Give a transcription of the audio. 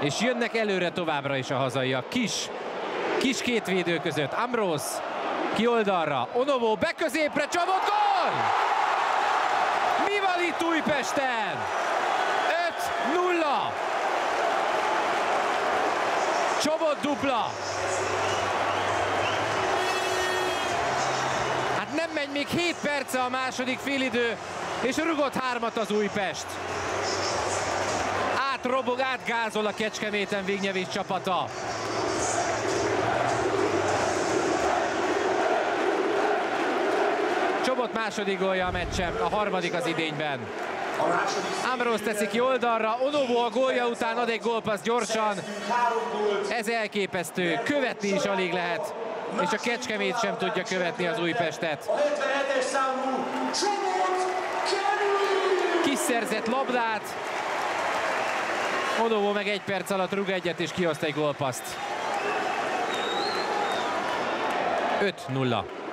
és jönnek előre továbbra is a hazaiak. Kis két védő között, Ambrós, ki oldalra, Onovo, beközépre, Csoboth, gól! Mi van itt Újpesten? 5-0! Csoboth dupla! Hát nem megy még 7 perce a második félidő, és rugott 3-at az Újpest. Átrobog, átgázol a Kecskeméten Vignyevics csapata. Csoboth második gólja a meccsen, a harmadik az idényben. Ambrós teszi ki oldalra, Onovo a gólja után ad egy gólpassz gyorsan. Ez elképesztő, követni is alig lehet, és a Kecskemét sem tudja követni az Újpestet. Kiszerzett labdát, Onovo meg egy perc alatt rúg egyet és kioszt egy gólpaszt. 5-0.